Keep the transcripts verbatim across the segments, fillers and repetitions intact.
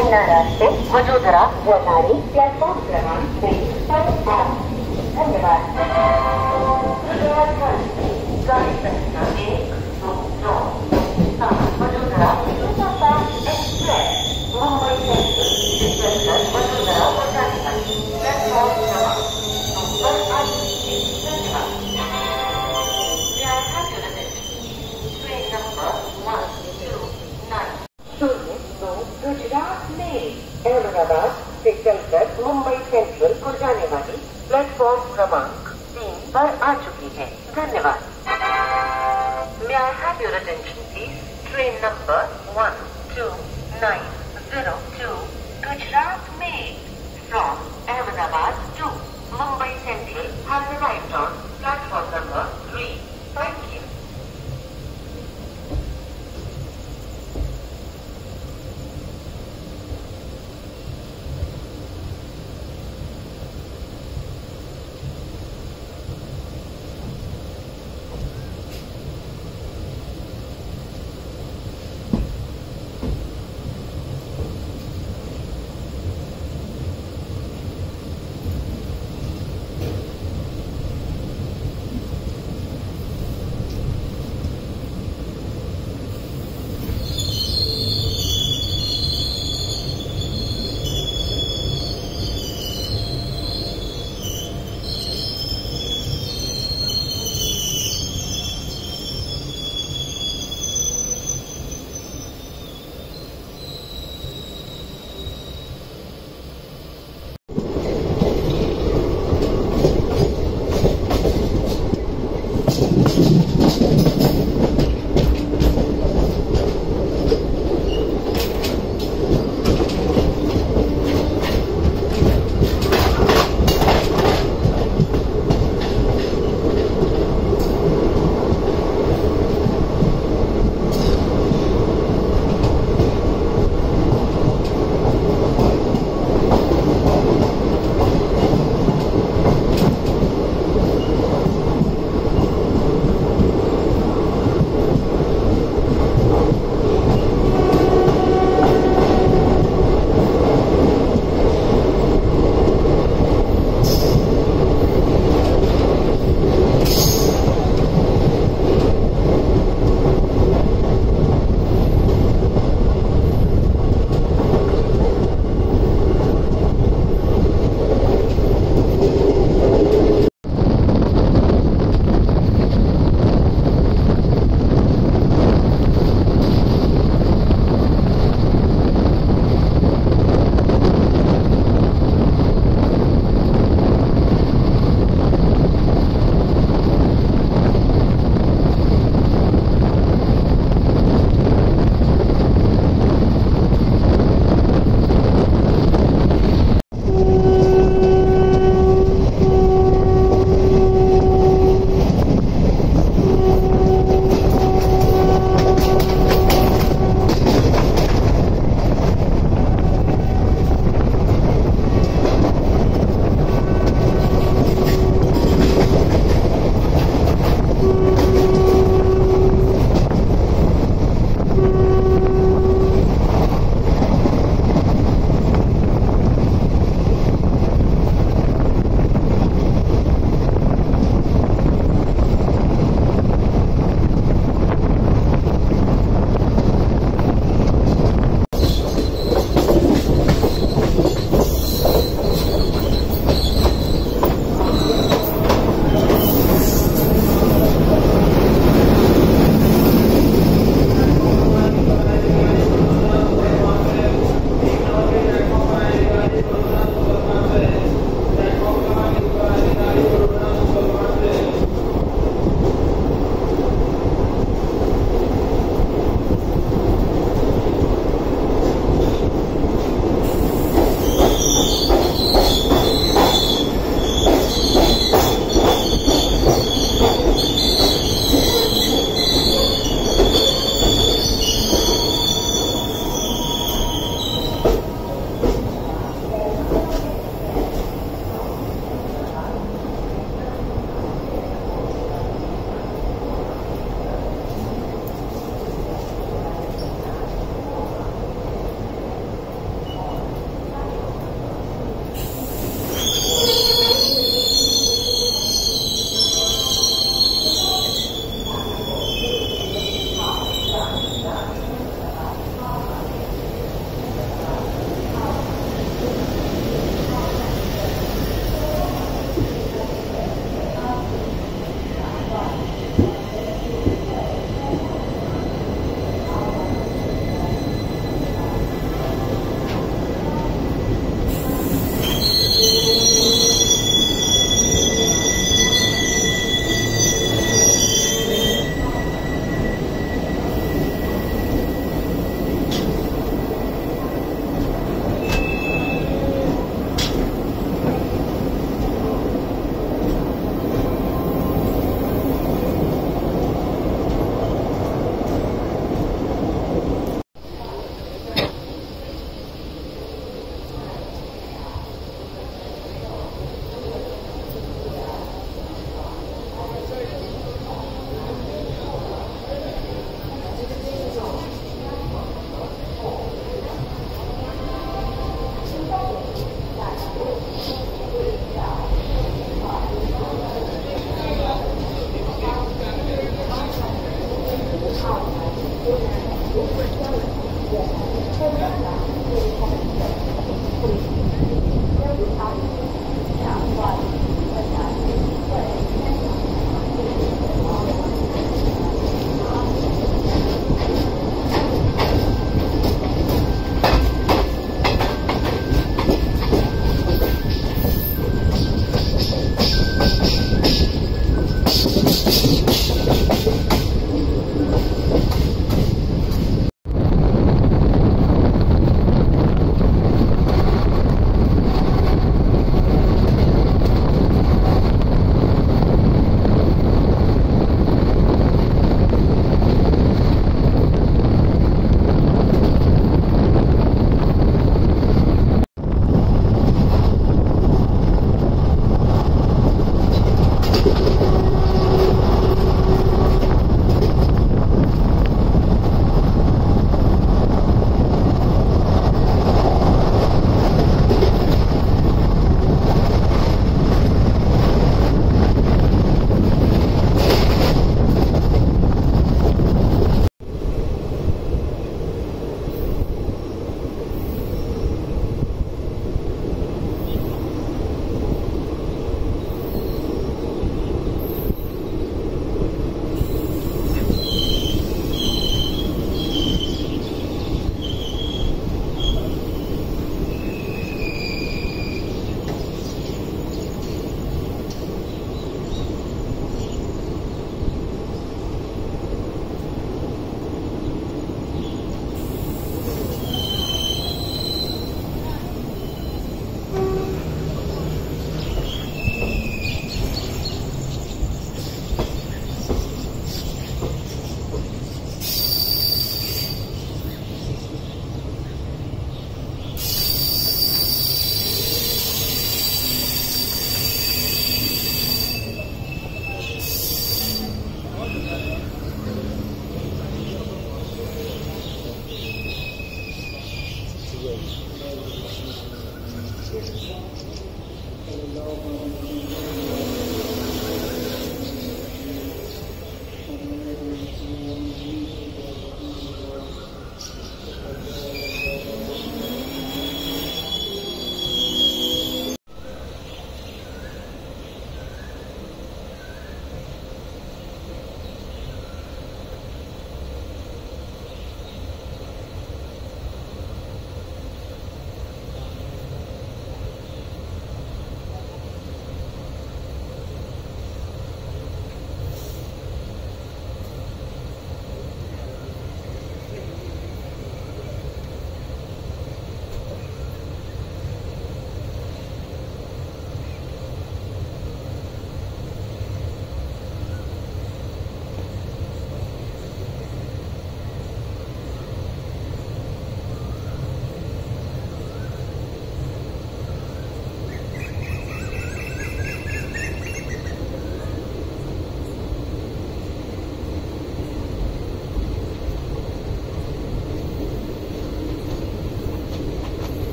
જમણા રાસ્તે વડોદરા વનારી પ્લેટફોર્મ ક્રમાંક બે પર આવો. ધન્યવાદ. વડોદરા ગાડી સંખ્યા એક, દો, ત્રણ, સાત Vadodara superfast express Mumbai central station Vadodara વનારી પ્લેટફોર્મ ક્રમાંક નંબર આઠ. मुंबई सेंट्रल को जाने वाली प्लेटफॉर्म क्रमांक तीन पर आ चुकी है. धन्यवाद. May I have your attention please? Train number one two nine zero two Gujarat Mail from Ahmedabad to Mumbai Central has arrived on platform number three. Thank you.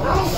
Papa. Hey,